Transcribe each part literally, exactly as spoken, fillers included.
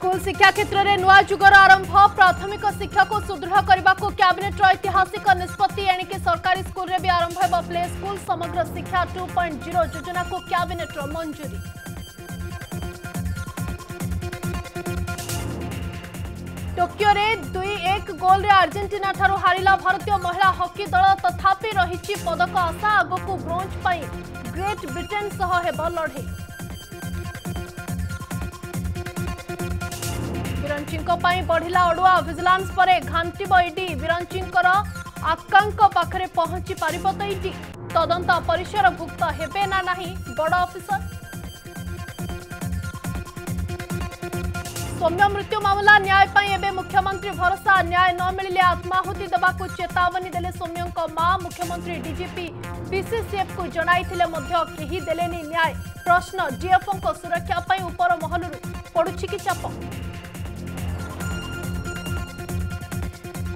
School शिक्षा क्षेत्र में नुआ जुगर आरंभ प्राथमिक शिक्षा को सुदृढ़ करने को कैबिनेट ऐतिहासिक निष्पत्ति एणिके सरकारी स्कूल रे भी आरंभ हो प्ले स्कूल समग्र शिक्षा टू पॉइंट ओ योजना को कैबिनेट मंजूरी। टोकियो में दुई एक गोल रे अर्जेंटीना ठारू हारिला भारतीय महिला हॉकी दल तथापि रही पदक आशा आगक ब्रोंज पाई ग्रेट ब्रिटेन सह हेब लड़े। विरंचींको पाई बढ़िला अड़ुआ भिजिलांस पर घांटिब ईडी विरंचींकर आकांक पाखरे पहुंची पारिब तो ईडी तदंत परिसर भुक्त हेबे ना नहीं बड़ अफिसर। सौम्य मृत्यु मामला न्याय पाई एबे मुख्यमंत्री भरोसा न्याय न मिले आत्माहुति देवा चेतावनी देले सौम्यों मां। मुख्यमंत्री डीजीपी बीसीसीएफ को जनाई कहीं देलेनी न्याय प्रश्न डीएफओ सुरक्षा पाई उपर महलू पड़ुछि कि चाप।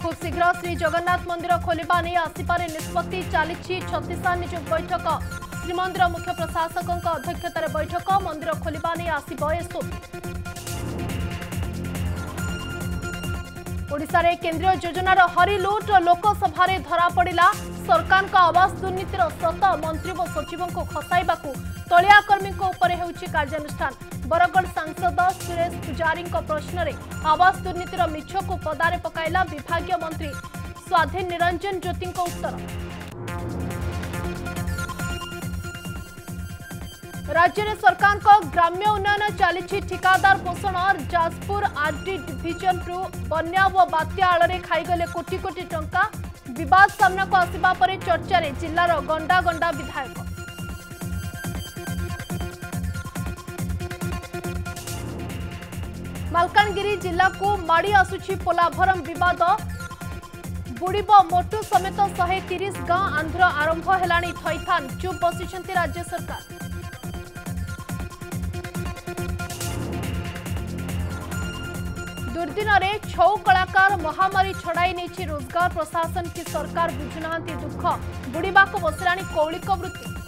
खूब शीघ्र श्री जगन्नाथ मंदिर खोलवा नहीं आसपार निष्पत्ति चली छत्तीसा नियोग बैठक श्रीमंदिर मुख्य प्रशासकों अध्यक्षतार बैठक मंदिर खोलवा नहीं आसपी। केंद्रीय योजनार हरिलुट लोकसभा धरा पड़ा सरकार आवास दुर्नीतिर शत मंत्री और सचिवों को खसाइबा तलियाकर्मी होउछि कार्यानुष्ठान। बरगढ़ सांसद सुरेश पुजारी प्रश्न में आवास दुर्नीतिर मिछ को पदारे पकाइला विभागीय मंत्री स्वाधीन निरंजन ज्योति उत्तर। राज्य में सरकार को ग्राम्य उन्नयन चली ठिकादार पोषण और जाजपुर आरडी डिविजन रु बन्या और बात्या आलरे खाईगले कोटी कोटी टंका विवाद सामना को आसिबा परे चर्चा जिल्लार गंडा गंडा विधायक। मलकानगिरी जिला को माड़ी आसुछि पोलाभरम विवाद बुड़ब मोटू समेत शहे तीस गांव आंध्र आरंभ हेलाणी थैथान चुप बसिछंती राज्य सरकार। दुर्दिन में छौ कलाकार महामारी छड़ाई नहीं रोजगार प्रशासन की सरकार बुझुना दुख बुड़ाक बसलाणी कौलिक वृत्ति।